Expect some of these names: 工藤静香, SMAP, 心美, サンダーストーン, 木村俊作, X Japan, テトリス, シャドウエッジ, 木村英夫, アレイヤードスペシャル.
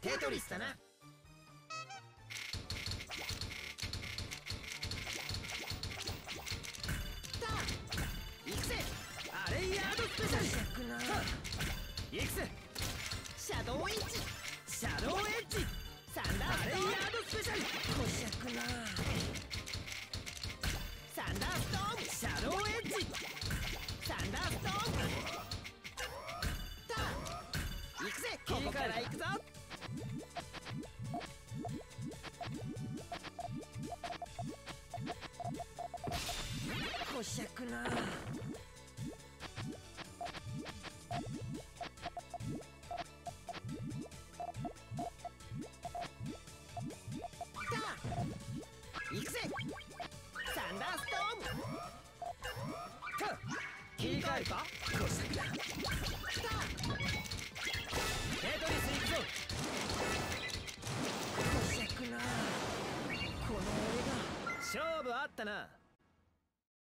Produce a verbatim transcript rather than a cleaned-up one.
テトリスだな。行くぜ、アレイヤードスペシャル。行くぜ、シャドウエッジ、シャドウエッジ、サンダーストーン、アレイヤードスペシャル。こしゃくな。サンダーストーン、シャドウエッジ、サンダーストーン。行くぜ、ここから行くぞ。こしゃくな。行くぜ、サンダーストーン。切り替えるか。こしゃくな。テトリス行くぞ。こしゃくな。この俺が勝負あったな。